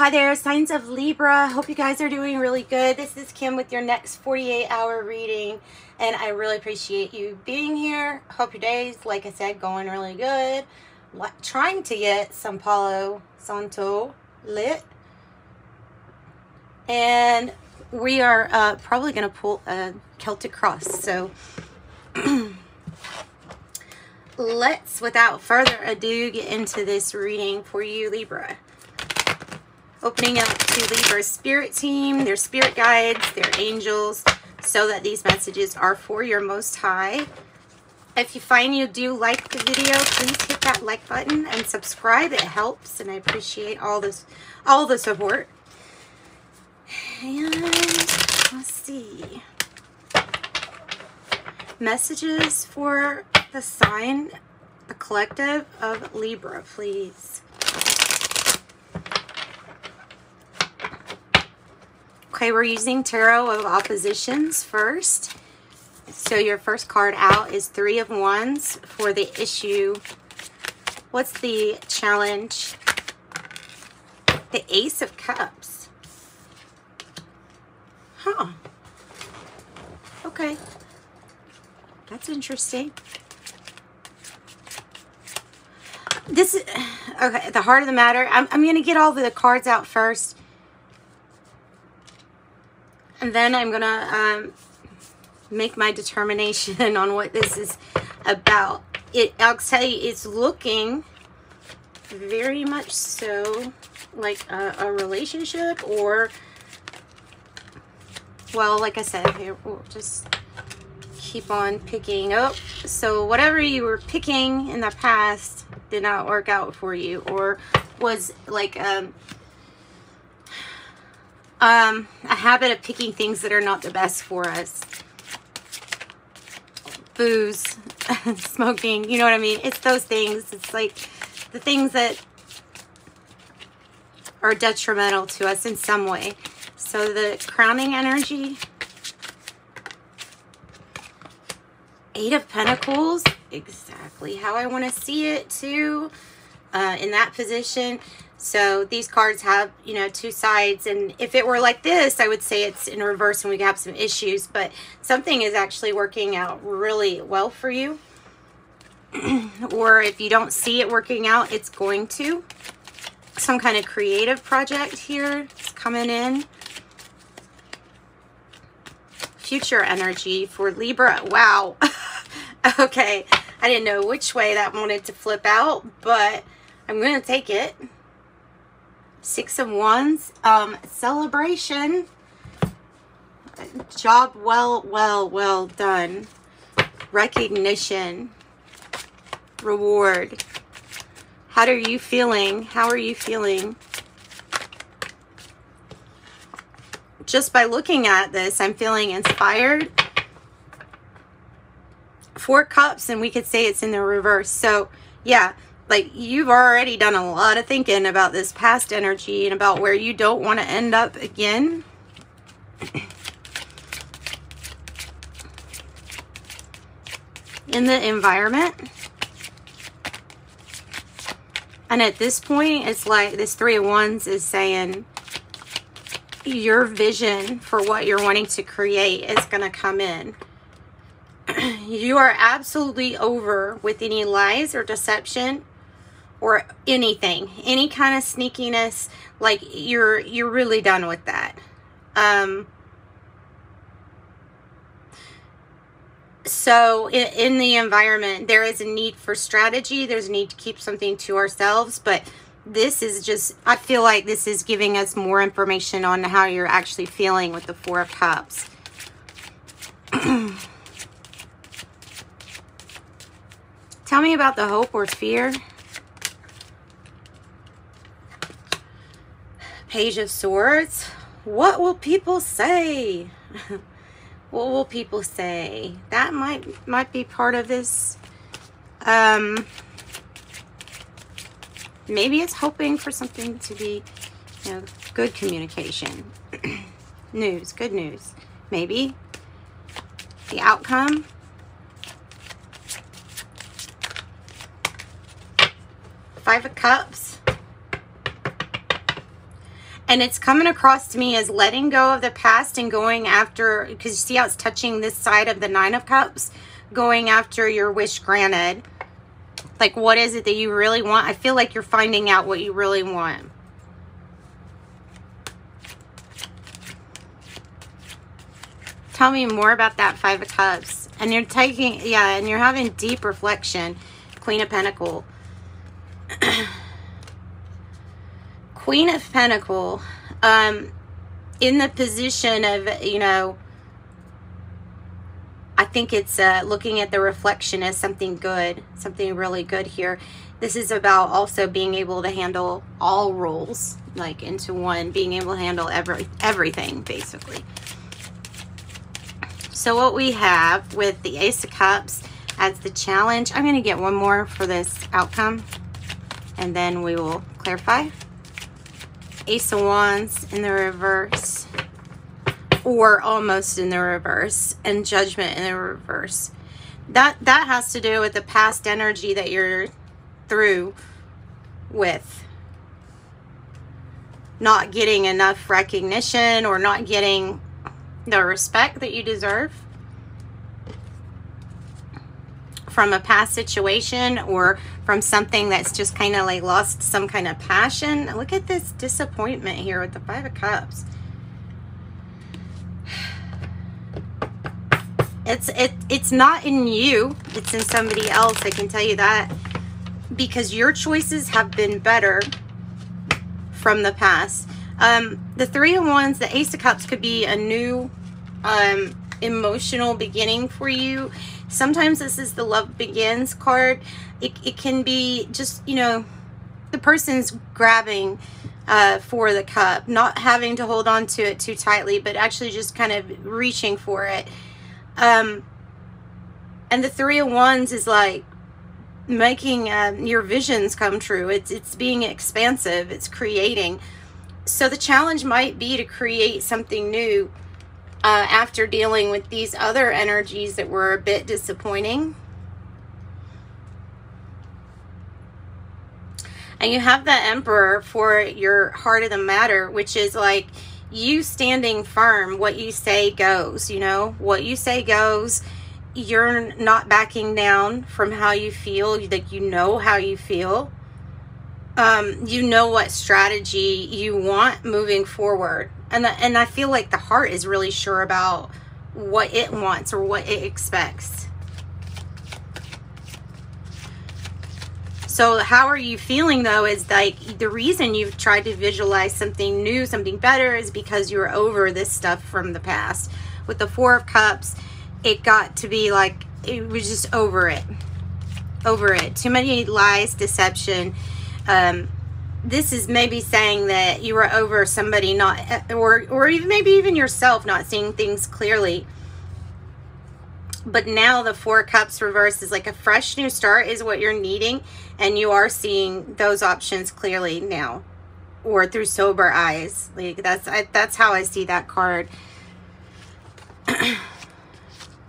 Hi there, signs of Libra. Hope you guys are doing really good. This is Kim with your next 48-hour reading, and I really appreciate you being here. Hope your day's, like I said, going really good. Trying to get some Palo Santo lit, and we are probably going to pull a Celtic Cross. So let's, without further ado, get into this reading for you, Libra. Opening up to Libra's spirit team, their spirit guides, their angels, so that these messages are for your Most High. If you find you do like the video, please hit that like button and subscribe. It helps, and I appreciate all the support. And let's see. Messages for the sign, the collective of Libra, please. Okay, we're using tarot of oppositions first. So your first card out is 3 of 1s for the issue. What's the challenge? The Ace of Cups. Huh. Okay. That's interesting. This is, okay, the heart of the matter. I'm going to get all the cards out first. And then I'm going to make my determination on what this is about. I'll tell you, it's looking very much so like a relationship, or, well, like I said, here, we'll just keep on picking up. So whatever you were picking in the past did not work out for you, or was like a habit of picking things that are not the best for us. Booze, smoking, you know what I mean? It's those things. It's like the things that are detrimental to us in some way. So the crowning energy, 8 of Pentacles, exactly how I want to see it too, in that position. So these cards have, you know, 2 sides, and if it were like this, I would say it's in reverse and we have some issues, but something is actually working out really well for you. Or if you don't see it working out, it's going to. Some kind of creative project here is coming in. Future energy for Libra. Wow. Okay. I didn't know which way that wanted to flip out, but I'm going to take it. 6 of 1s, celebration, job well done, recognition, reward. How are you feeling? How are you feeling? Just by looking at this, I'm feeling inspired. 4 cups, and we could say it's in the reverse. So yeah. Like, you've already done a lot of thinking about this past energy and about where you don't want to end up again. In the environment. And at this point, it's like this 3 of 1s is saying your vision for what you're wanting to create is going to come in. You are absolutely over with any lies or deception. Or anything, any kind of sneakiness, like you're really done with that. So in the environment, there is a need for strategy. There's a need to keep something to ourselves, but this is just, I feel like this is giving us more information on how you're actually feeling with the 4 of Cups. Tell me about the hope or fear. Page of Swords. What will people say? What will people say? That might be part of this. Maybe it's hoping for something to be, you know, good communication. News, good news. Maybe the outcome. Five of Cups. And it's coming across to me as letting go of the past and going after, because you see how it's touching this side of the Nine of Cups, going after your wish granted. Like, what is it that you really want? I feel like you're finding out what you really want. Tell me more about that Five of Cups. And you're taking, yeah, and you're having deep reflection. Queen of Pentacles. Queen of Pentacles, in the position of, you know, I think it's looking at the reflection as something good, something really good here. This is about also being able to handle all roles, like into one, being able to handle everything, basically. So what we have with the Ace of Cups as the challenge, I'm going to get one more for this outcome, and then we will clarify. Ace of Wands in the reverse, or almost in the reverse, and Judgment in the reverse. That has to do with the past energy that you're through with. Not getting enough recognition or not getting the respect that you deserve from a past situation or from something that's just kind of like lost some kind of passion. Look at this disappointment here with the Five of Cups. It's not in you, it's in somebody else. I can tell you that, because your choices have been better from the past. The Three of Wands, the Ace of Cups could be a new emotional beginning for you. Sometimes this is the Love Begins card. It can be just, you know, the person's grabbing for the cup, not having to hold on to it too tightly, but actually just kind of reaching for it. And the Three of Wands is like making your visions come true. It's being expansive. It's creating. So the challenge might be to create something new after dealing with these other energies that were a bit disappointing. And you have the Emperor for your heart of the matter, which is like you standing firm. What you say goes, you know, what you say goes. You're not backing down from how you feel, like you know how you feel. You know what strategy you want moving forward. And I feel like the heart is really sure about what it wants or what it expects. So how are you feeling, though, is like the reason you've tried to visualize something new, something better, is because you're over this stuff from the past. With the Four of Cups, it got to be like, it was just over it. Over it. Too many lies, deception. This is maybe saying that you were over somebody not, or even maybe even yourself not seeing things clearly. But now the Four Cups reverse is like a fresh new start is what you're needing, and you are seeing those options clearly now, or through sober eyes. Like that's how I see that card.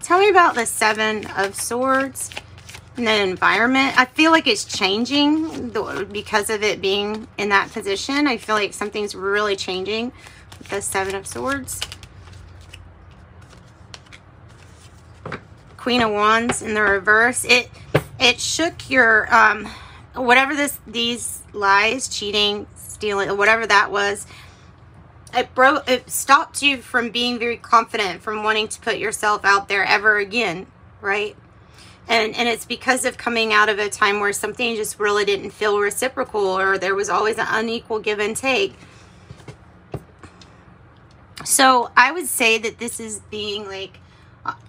Tell me about the Seven of Swords. In the environment, I feel like it's changing because of it being in that position. I feel like something's really changing with the Seven of Swords. Queen of Wands in the reverse. It shook your whatever these lies, cheating, stealing, whatever that was. It stopped you from being very confident, from wanting to put yourself out there ever again, right? And it's because of coming out of a time where something just really didn't feel reciprocal, or there was always an unequal give and take. So I would say that this is being like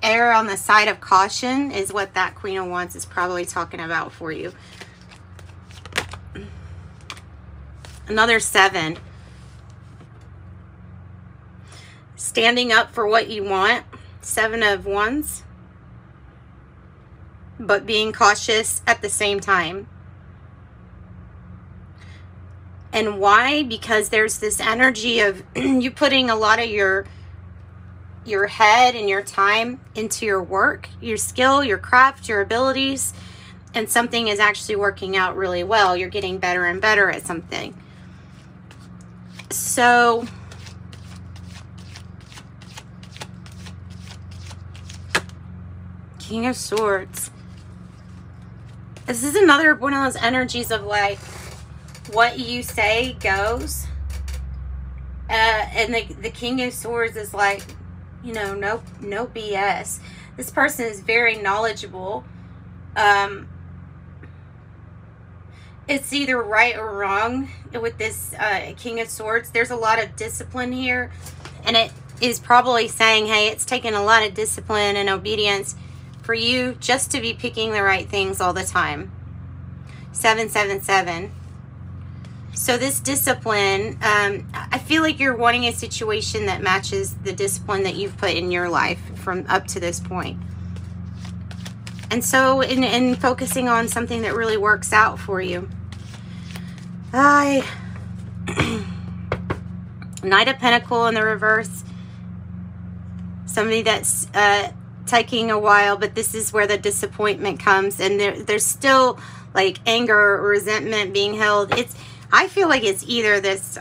err on the side of caution is what that Queen of Wands is probably talking about for you. Another Seven. Standing up for what you want. Seven of Wands. But being cautious at the same time. And why? Because there's this energy of you putting a lot of your head and your time into your work, your skill, your craft, your abilities, and something is actually working out really well. You're getting better and better at something. So King of Swords. This is another one of those energies of like, what you say goes. And the King of Swords is like, you know, no BS. This person is very knowledgeable. It's either right or wrong with this King of Swords. There's a lot of discipline here. And it is probably saying, hey, it's taken a lot of discipline and obedience for you just to be picking the right things all the time. 777. So this discipline, I feel like you're wanting a situation that matches the discipline that you've put in your life from up to this point. And so in focusing on something that really works out for you. Knight of Pentacles in the reverse. Somebody that's taking a while, but this is where the disappointment comes. And there's still like anger or resentment being held. I feel like it's either this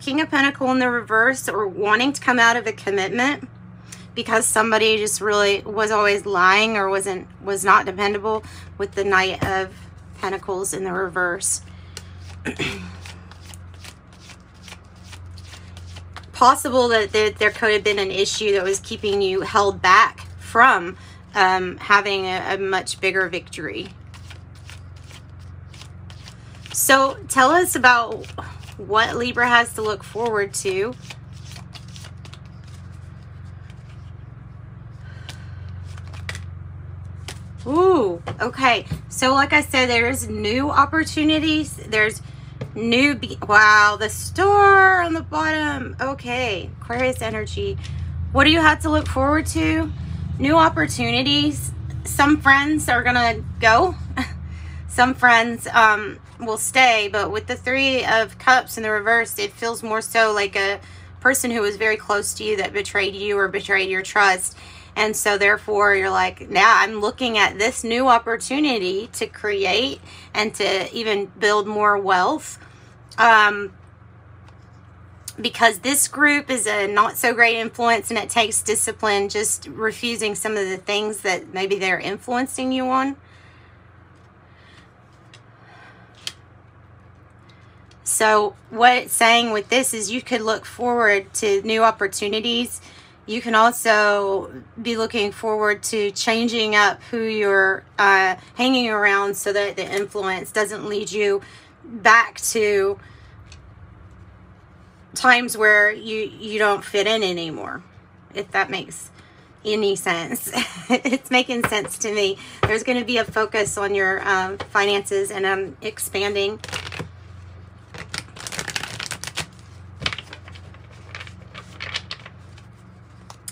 King of Pentacles in the reverse or wanting to come out of a commitment, because somebody just really was always lying or was not dependable, with the Knight of Pentacles in the reverse. Possible that there could have been an issue that was keeping you held back from having a much bigger victory. So tell us about what Libra has to look forward to. Ooh, okay. So like I said, there's new opportunities. There's new, wow, the star on the bottom. Okay, Aquarius energy. What do you have to look forward to? New opportunities. Some friends are gonna go. Some friends will stay, but with the Three of Cups in the reverse, it feels more so like a person who was very close to you that betrayed you or betrayed your trust. And so therefore you're like, now I'm looking at this new opportunity to create and to even build more wealth. Because this group is a not so great influence, and it takes discipline, just refusing some of the things that maybe they're influencing you on. So what it's saying with this is you could look forward to new opportunities. You can also be looking forward to changing up who you're hanging around so that the influence doesn't lead you back to times where you don't fit in anymore, if that makes any sense. It's making sense to me. There's going to be a focus on your finances, and I'm expanding.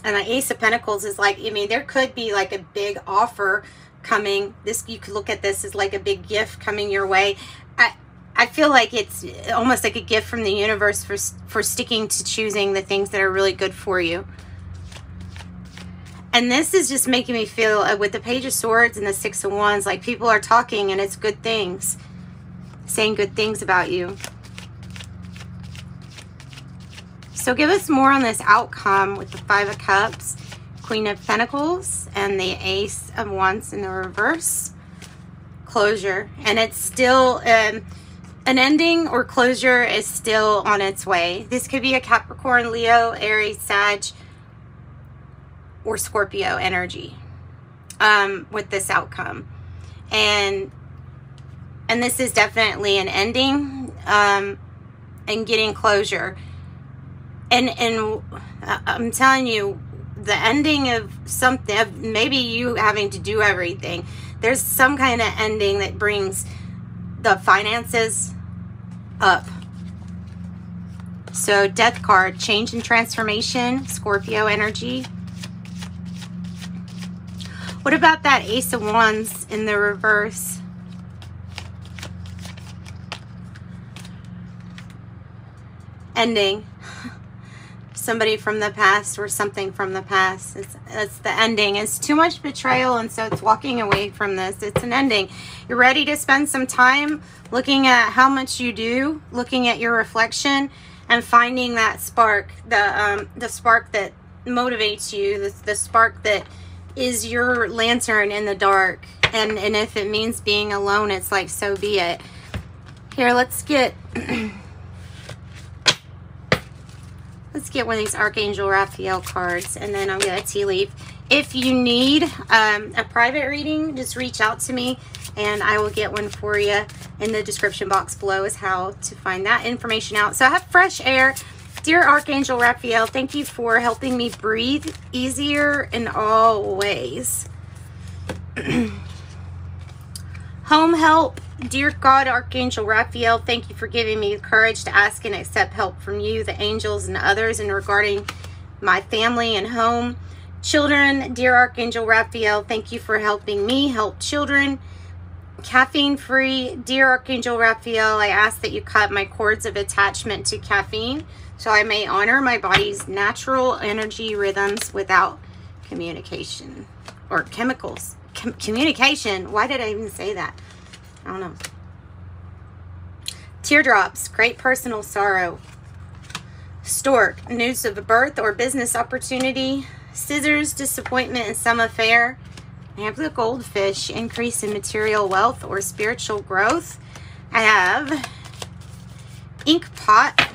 And the Ace of Pentacles is like, I mean, there could be like a big offer coming. This, you could look at this as like a big gift coming your way. I feel like it's almost like a gift from the universe for sticking to choosing the things that are really good for you. And this is just making me feel, with the Page of Swords and the Six of Wands, like people are talking and it's good things, saying good things about you. So give us more on this outcome with the Five of Cups, Queen of Pentacles, and the Ace of Wands in the reverse. Closure. And it's still an ending, or closure is still on its way. This could be a Capricorn, Leo, Aries, Sag, or Scorpio energy with this outcome. And this is definitely an ending and getting closure. And I'm telling you, the ending of something, of maybe you having to do everything. There's some kind of ending that brings the finances up. So Death card, change and transformation, Scorpio energy. What about that Ace of Wands in the reverse? Ending. somebody from the past or something from the past. It's the ending. It's too much betrayal, and so it's walking away from this. It's an ending. You're ready to spend some time looking at how much you do, looking at your reflection, and finding that spark, the spark that motivates you, the spark that is your lantern in the dark. And if it means being alone, it's like, so be it. Here, let's get let's get one of these Archangel Raphael cards, and then I'll get a tea leaf. If you need a private reading, just reach out to me, and I will get one for you. In the description box below is how to find that information out. So I have fresh air. Dear Archangel Raphael, thank you for helping me breathe easier in all ways. Home help. Dear God, Archangel Raphael, thank you for giving me the courage to ask and accept help from you, the angels, and others in regarding my family and home. Children, dear Archangel Raphael, thank you for helping me help children. Caffeine free, dear Archangel Raphael, I ask that you cut my cords of attachment to caffeine so I may honor my body's natural energy rhythms without communication or chemicals. Communication, why did I even say that? I don't know. Teardrops, great personal sorrow. Stork, news of a birth or business opportunity. Scissors, disappointment in some affair. I have the goldfish, increase in material wealth or spiritual growth. I have ink pot,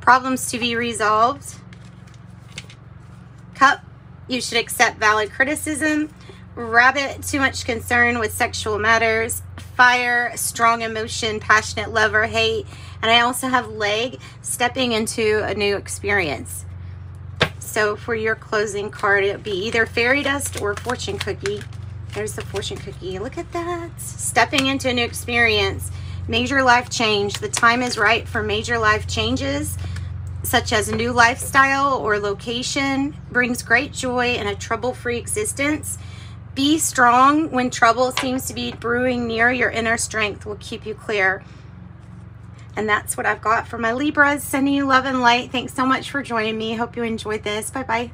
problems to be resolved. Cup, you should accept valid criticism. Rabbit, too much concern with sexual matters. Fire, strong emotion, passionate lover, hate. And I also have leg, stepping into a new experience. So for your closing card, it would be either fairy dust or fortune cookie. There's the fortune cookie. Look at that. Stepping into a new experience. Major life change. The time is right for major life changes, such as a new lifestyle or location. Brings great joy and a trouble-free existence. Be strong when trouble seems to be brewing near. Your inner strength will keep you clear. And that's what I've got for my Libras. Sending you love and light. Thanks so much for joining me. Hope you enjoyed this. Bye-bye.